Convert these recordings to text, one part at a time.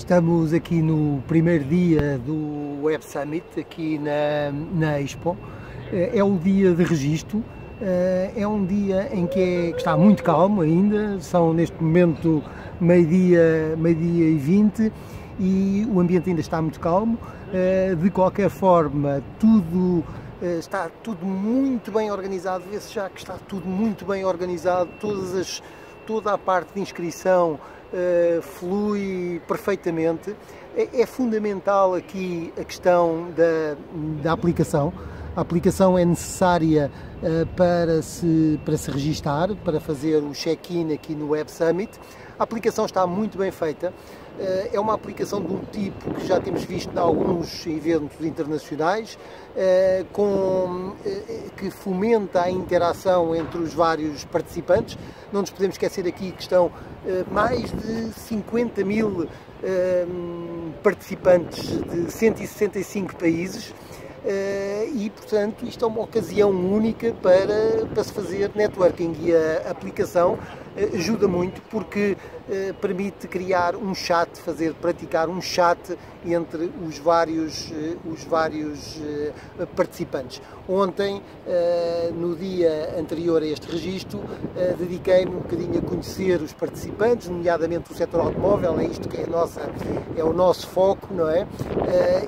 Estamos aqui no primeiro dia do Web Summit, aqui na Expo. É o dia de registro, é um dia em que está muito calmo ainda, são neste momento meio-dia e 20 e o ambiente ainda está muito calmo. De qualquer forma, está tudo muito bem organizado, vê-se já que está tudo muito bem organizado, toda a parte de inscrição flui perfeitamente. É fundamental aqui a questão da aplicação. A aplicação é necessária para se registar, para fazer o check-in aqui no Web Summit. A aplicação está muito bem feita, é uma aplicação de um tipo que já temos visto em alguns eventos internacionais, que fomenta a interação entre os vários participantes. Não nos podemos esquecer aqui que estão mais de 50 mil participantes de 165 países. E, portanto, isto é uma ocasião única para se fazer networking, e a aplicação ajuda muito porque permite criar um chat, praticar um chat entre os vários participantes. Ontem, no dia anterior a este registro, dediquei-me um bocadinho a conhecer os participantes, nomeadamente o setor automóvel, é isto que é o nosso foco, não é?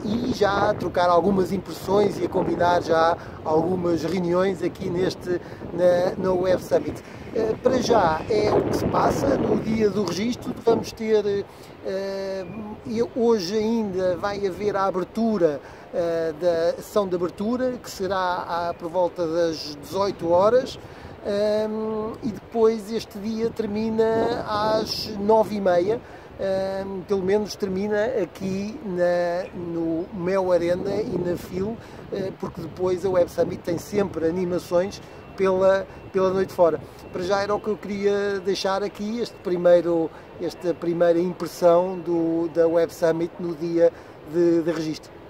E já a trocar algumas impressões e a combinar já algumas reuniões aqui no Web Summit. Para já é o que se passa no dia do registro. Vamos ter, hoje ainda vai haver a abertura da sessão de abertura, que será por volta das 18 horas. E depois este dia termina às 9h30. Pelo menos termina aqui no Mel Arena e na FIL, porque depois a Web Summit tem sempre animações pela noite fora. Para já era o que eu queria deixar aqui, esta primeira impressão da Web Summit no dia de registro.